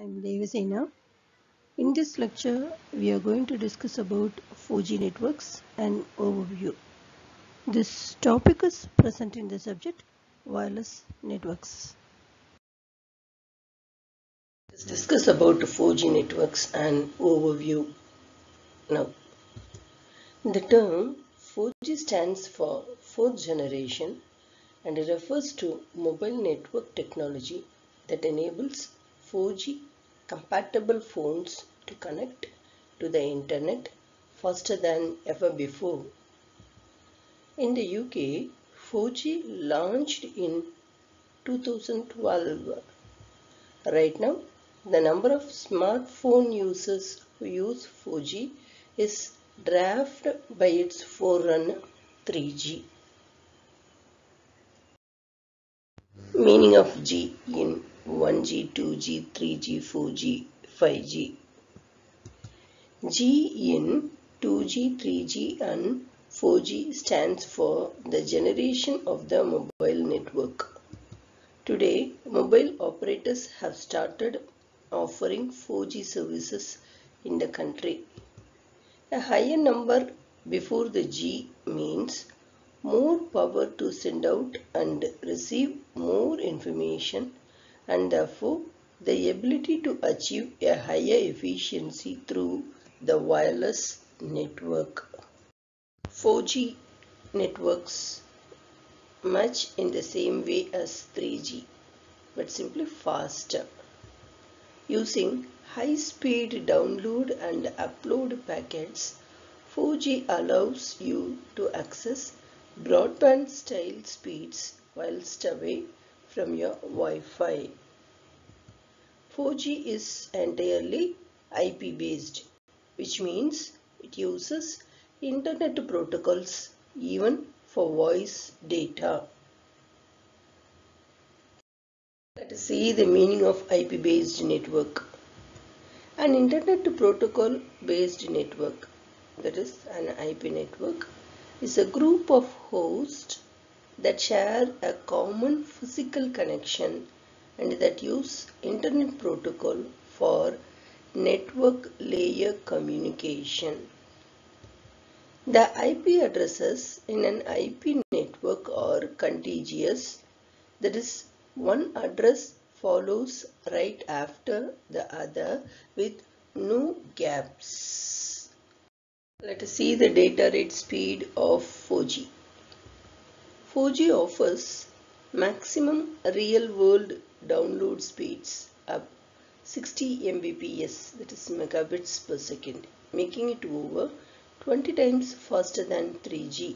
I am Devasena. In this lecture, we are going to discuss about 4G networks and overview. This topic is present in the subject wireless networks. Let's discuss about 4G networks and overview. Now, the term 4G stands for fourth generation and it refers to mobile network technology that enables 4G compatible phones to connect to the internet faster than ever before. In the UK, 4G launched in 2012. Right now, the number of smartphone users who use 4G is drafted by its forerunner 3G. Meaning of G in 1G, 2G, 3G, 4G, 5G. G in 2G, 3G and 4G stands for the generation of the mobile network. Today, mobile operators have started offering 4G services in the country. A higher number before the G means more power to send out and receive more information, and therefore the ability to achieve a higher efficiency through the wireless network. 4G networks much in the same way as 3G, but simply faster. Using high-speed download and upload packets, 4G allows you to access broadband-style speeds whilst away from your Wi-Fi. 4G is entirely IP-based, which means it uses Internet protocols even for voice data. Let us see the meaning of IP-based network. An Internet protocol-based network, that is an IP network, is a group of hosts that share a common physical connection and that use Internet protocol for network layer communication. The IP addresses in an IP network are contiguous, that is, one address follows right after the other with no gaps. Let us see the data rate speed of 4G. 4G offers maximum real-world download speeds up 60 Mbps, that is megabits per second, making it over 20 times faster than 3G.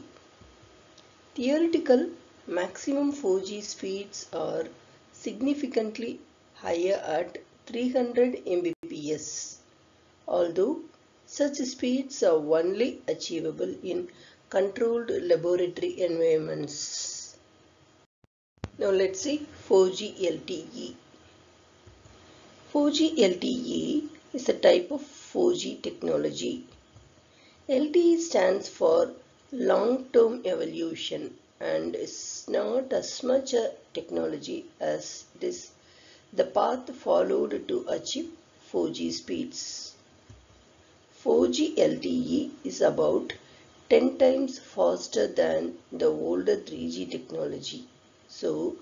Theoretical maximum 4G speeds are significantly higher at 300 Mbps, although such speeds are only achievable in controlled laboratory environments. Now let's see 4G LTE. 4G LTE is a type of 4G technology. LTE stands for long-term evolution and is not as much a technology as it is the path followed to achieve 4G speeds. 4G LTE is about 10 times faster than the older 3G technology, so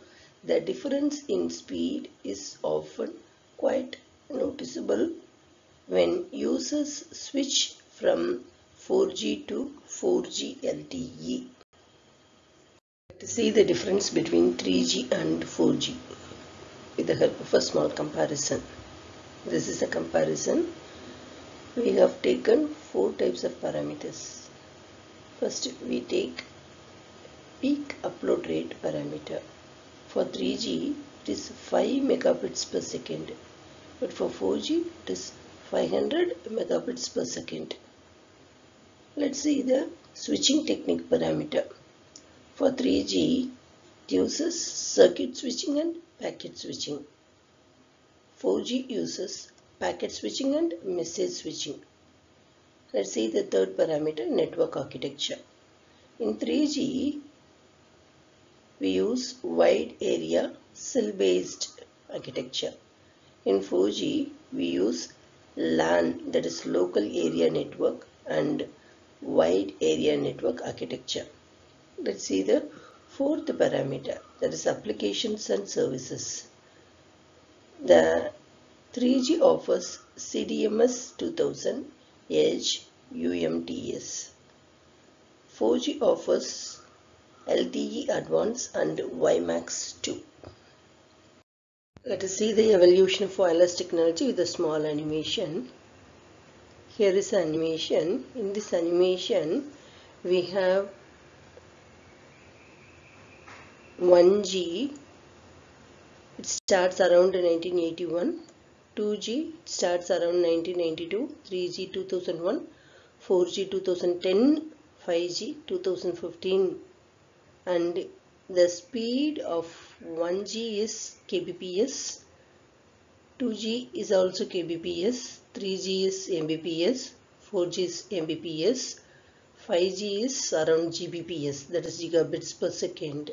the difference in speed is often quite noticeable when users switch from 4G to 4G LTE. Let's see the difference between 3G and 4G with the help of a small comparison. This is a comparison. We have taken four types of parameters. First, we take peak upload rate parameter. For 3G, it is 5 megabits per second, but for 4G, it is 500 megabits per second. Let's see the switching technique parameter. For 3G, it uses circuit switching and packet switching. 4G uses packet switching and message switching. Let's see the third parameter, network architecture. In 3G, we use wide area cell based architecture. In 4G, we use LAN, that is local area network, and wide area network architecture. Let's see the fourth parameter, that is applications and services. The 3G offers CDMA 2000, Edge, UMTS. 4G offers LTE Advanced and WiMAX 2. Let us see the evolution of wireless technology with a small animation. Here is animation. In this animation, we have 1G. It starts around 1981. 2G starts around 1992, 3G 2001, 4G 2010, 5G 2015, and the speed of 1G is kbps, 2G is also kbps, 3G is mbps, 4G is mbps, 5G is around gbps, that is gigabits per second.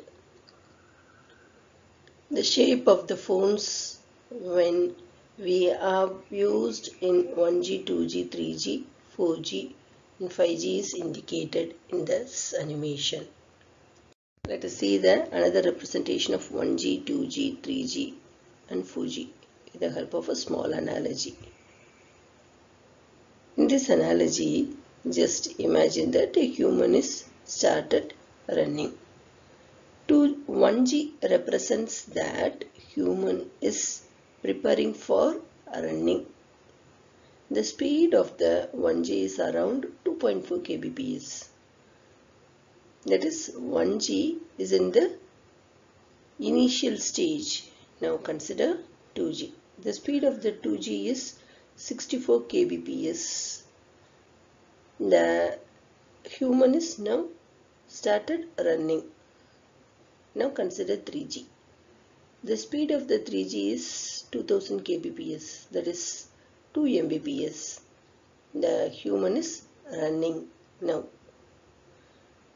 The shape of the phones when we are used in 1G, 2G, 3G, 4G and 5G is indicated in this animation. Let us see the another representation of 1G, 2G, 3G and 4G with the help of a small analogy. In this analogy, just imagine that a human is started running. 1G represents that human is preparing for running. The speed of the 1G is around 2.4 kbps. That is, 1G is in the initial stage. Now consider 2G. The speed of the 2G is 64 kbps. The human is now started running. Now consider 3G. The speed of the 3G is 2000 kbps, that is 2 mbps. The human is running now.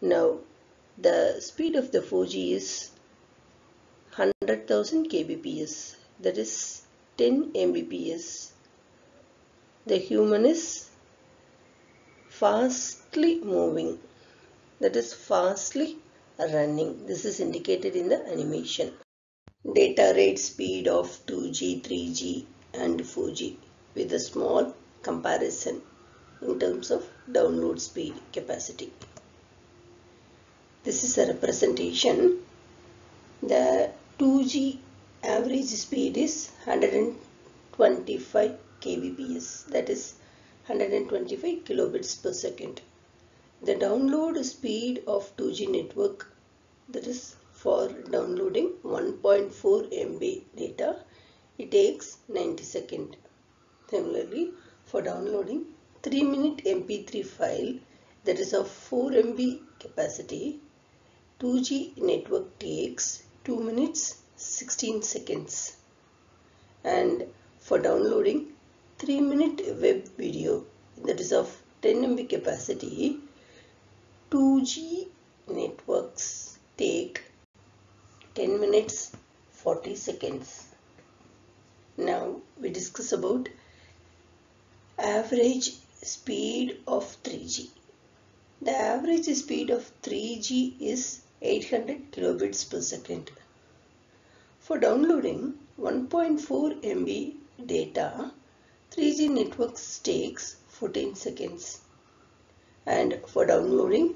Now the speed of the 4G is 100,000 kbps, that is 10 mbps. The human is fastly moving, that is fastly running. This is indicated in the animation. Data rate speed of 2G, 3G and 4G with a small comparison in terms of download speed capacity. This is a representation. The 2G average speed is 125 kbps, that is 125 kilobits per second. The download speed of 2G network, that is for downloading 1.4 MB data, it takes 90 seconds. Similarly, for downloading 3-minute MP3 file, that is of 4 MB capacity, 2G network takes 2 minutes 16 seconds. And for downloading 3-minute web video, that is of 10 MB capacity, 2G networks take 10 minutes 40 seconds. Now we discuss about average speed of 3G. The average speed of 3G is 800 kilobits per second. For downloading 1.4 MB data, 3G networks takes 14 seconds. And for downloading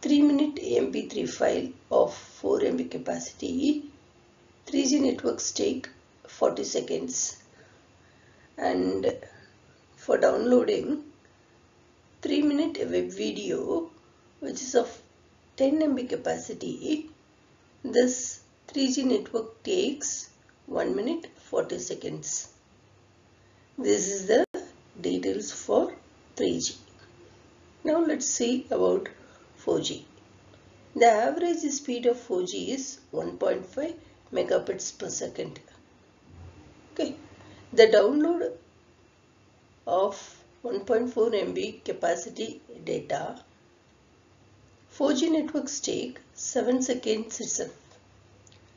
3-minute MP3 file of 4 MB capacity, 3G networks take 40 seconds. And for downloading 3-minute web video, which is of 10 MB capacity, this 3G network takes 1 minute 40 seconds. This is the details for 3G. Now let's see about 4G. The average speed of 4G is 1.5 megabits per second. Okay. The download of 1.4 MB capacity data, 4G networks take 7 seconds itself.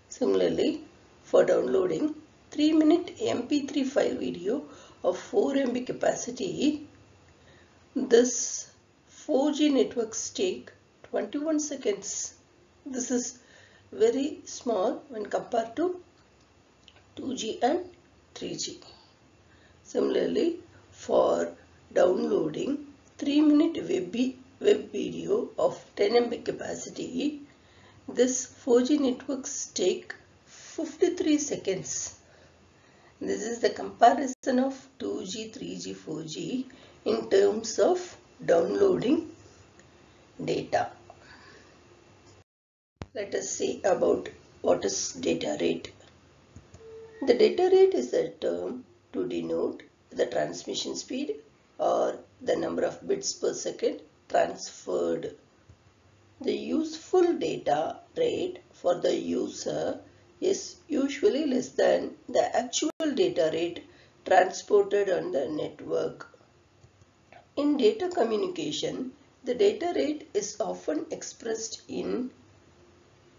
Similarly, for downloading 3-minute MP3 file video of 4 MB capacity. This 4G networks take 21 seconds. This is very small when compared to 2G and 3G. Similarly, for downloading 3-minute web video of 10 MB capacity, this 4G networks take 53 seconds. This is the comparison of 2G, 3G, 4G in terms of downloading data. Let us see about what is data rate. The data rate is a term to denote the transmission speed or the number of bits per second transferred. The useful data rate for the user is usually less than the actual data rate transported on the network. In data communication, the data rate is often expressed in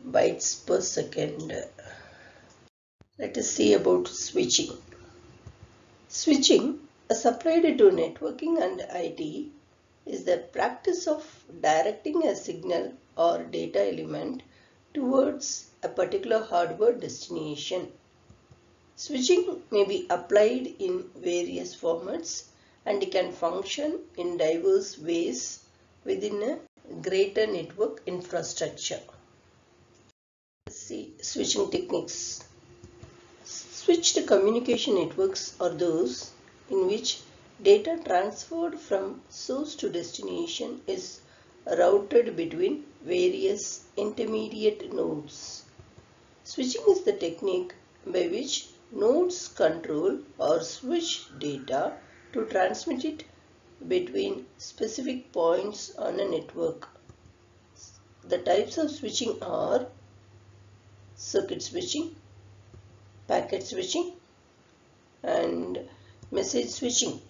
bytes per second. Let us see about switching. Switching, as applied to networking and IT, is the practice of directing a signal or data element towards a particular hardware destination. Switching may be applied in various formats and it can function in diverse ways within a greater network infrastructure. Let's see switching techniques. Switched communication networks are those in which data transferred from source to destination is routed between various intermediate nodes. Switching is the technique by which nodes control or switch data to transmit it between specific points on a network. The types of switching are circuit switching, packet switching, and message switching.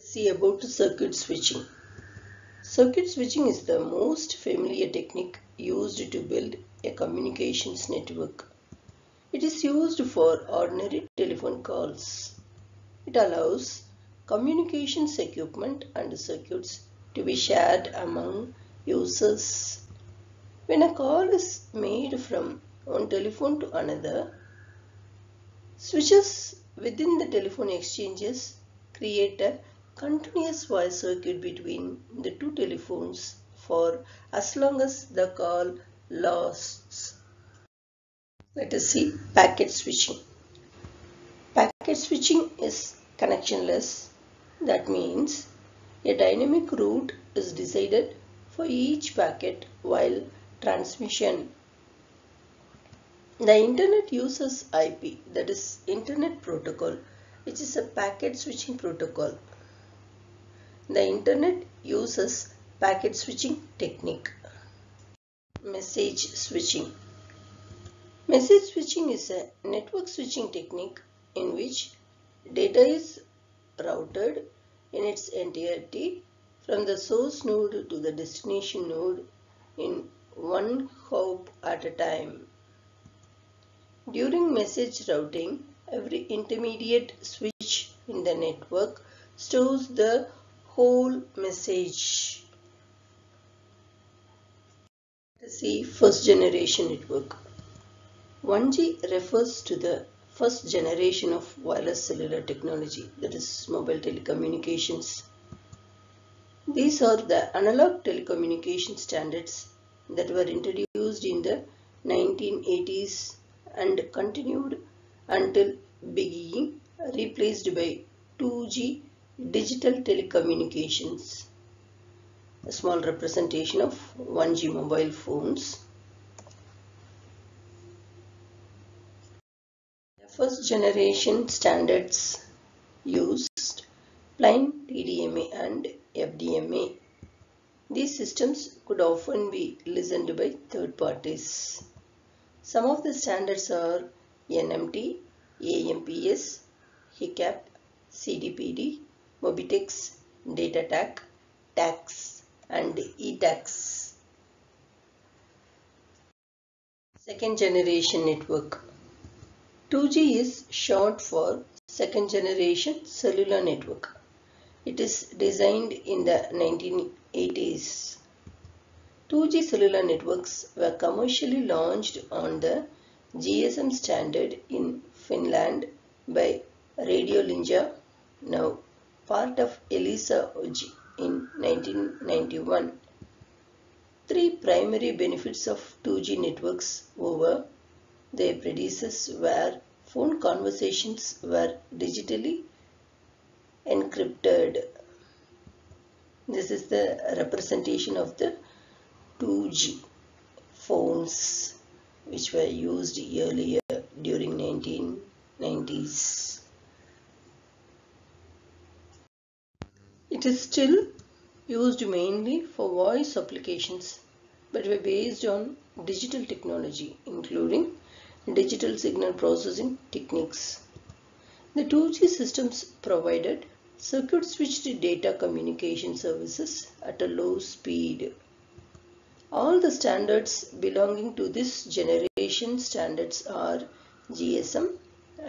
See about circuit switching. Circuit switching is the most familiar technique used to build a communications network. It is used for ordinary telephone calls. It allows communications equipment and circuits to be shared among users. When a call is made from one telephone to another, switches within the telephone exchanges create a continuous wire circuit between the two telephones for as long as the call lasts. Let us see packet switching. Packet switching is connectionless. That means a dynamic route is decided for each packet while transmission. The internet uses IP, that is internet protocol, which is a packet switching protocol. The internet uses packet switching technique. Message switching. Message switching is a network switching technique in which data is routed in its entirety from the source node to the destination node in one hop at a time. During message routing, every intermediate switch in the network stores the whole message. Let's see first generation network. 1G refers to the first generation of wireless cellular technology, that is mobile telecommunications. These are the analog telecommunication standards that were introduced in the 1980s and continued until being replaced by 2G digital telecommunications, a small representation of 1G mobile phones. The first generation standards used plain TDMA and FDMA. These systems could often be listened by third parties. Some of the standards are NMT, AMPS, HICAP, CDPD, Mobitex, DataTAC, TACS, and E-TACS. Second generation network. 2G is short for second generation cellular network. It is designed in the 1980s. 2G cellular networks were commercially launched on the GSM standard in Finland by Radio Linja, now part of Elisa Oy, in 1991. Three primary benefits of 2G networks over their predecessors were phone conversations were digitally encrypted. This is the representation of the 2G phones which were used earlier during 1990s. It is still used mainly for voice applications but were based on digital technology including digital signal processing techniques. The 2G systems provided circuit switched data communication services at a low speed. All the standards belonging to this generation standards are GSM,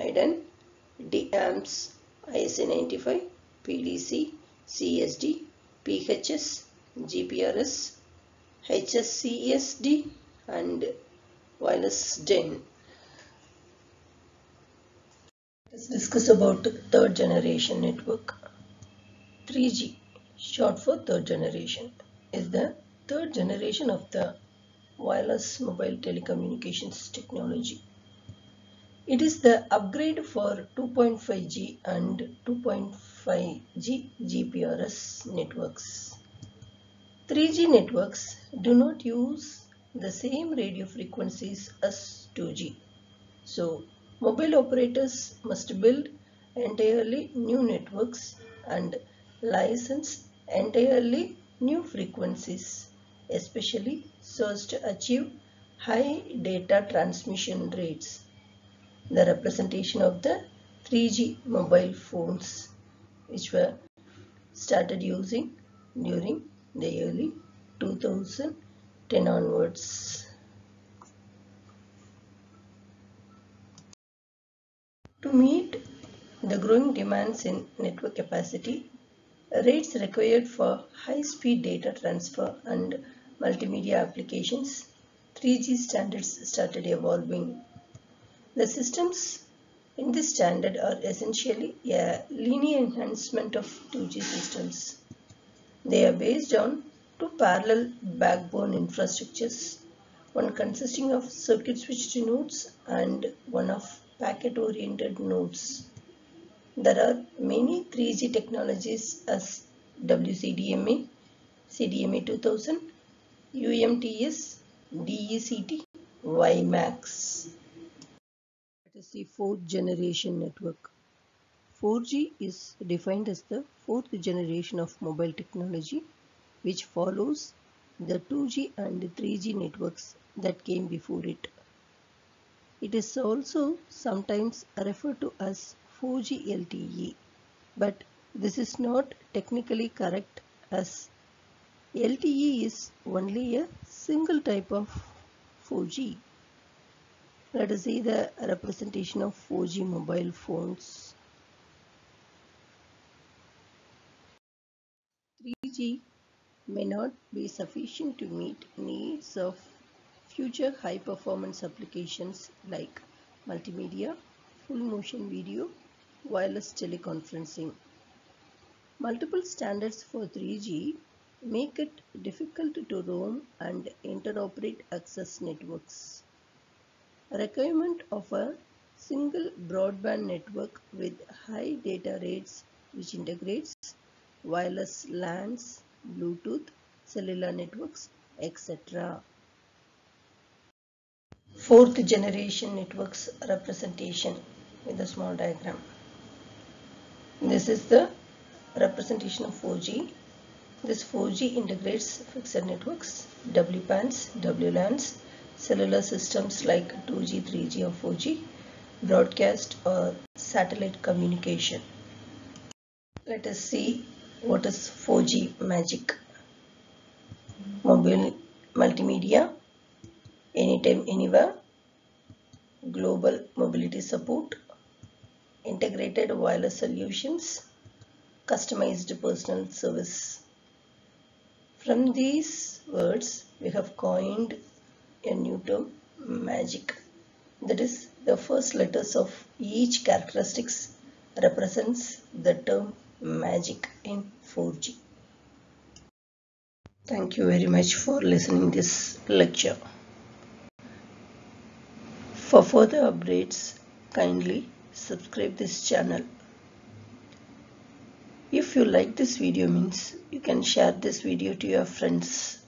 IDEN, DAMPS, IS-95, PDC, CSD, PHS, GPRS, HSCSD and Wireless DEN. Let's discuss about the third generation network. 3G, short for third generation, is the third generation of the wireless mobile telecommunications technology. It is the upgrade for 2.5G and 2.5G GPRS networks. 3G networks do not use the same radio frequencies as 2G. So, mobile operators must build entirely new networks and license entirely new frequencies, especially so as to achieve high data transmission rates. The representation of the 3G mobile phones which were started using during the early 2010 onwards. To meet the growing demands in network capacity, rates required for high-speed data transfer and multimedia applications, 3G standards started evolving. The systems in this standard are essentially a linear enhancement of 2G systems. They are based on two parallel backbone infrastructures, one consisting of circuit switched nodes and one of packet-oriented nodes. There are many 3G technologies as WCDMA, CDMA 2000, UMTS, DECT, WiMAX. It is the fourth generation network. 4G is defined as the fourth generation of mobile technology which follows the 2G and 3G networks that came before it. It is also sometimes referred to as 4G LTE, but this is not technically correct as LTE is only a single type of 4G. Let us see the representation of 4G mobile phones. 3G may not be sufficient to meet needs of future high-performance applications like multimedia, full-motion video, wireless teleconferencing. Multiple standards for 3G make it difficult to roam and interoperate access networks. Requirement of a single broadband network with high data rates which integrates wireless LANs, Bluetooth, cellular networks, etc. Fourth generation networks representation with a small diagram. This is the representation of 4G. This 4G integrates fixed networks, WPANs, WLANs, cellular systems like 2G, 3G or 4G, broadcast or satellite communication. Let us see what is 4G magic. Mobile multimedia, anytime anywhere, global mobility support, integrated wireless solutions, customized personal service. From these words, we have coined a new term, magic. That is, the first letters of each characteristics represents the term magic in 4G. Thank you very much for listening this lecture. For further updates, kindly subscribe this channel. If you like this video means you can share this video to your friends.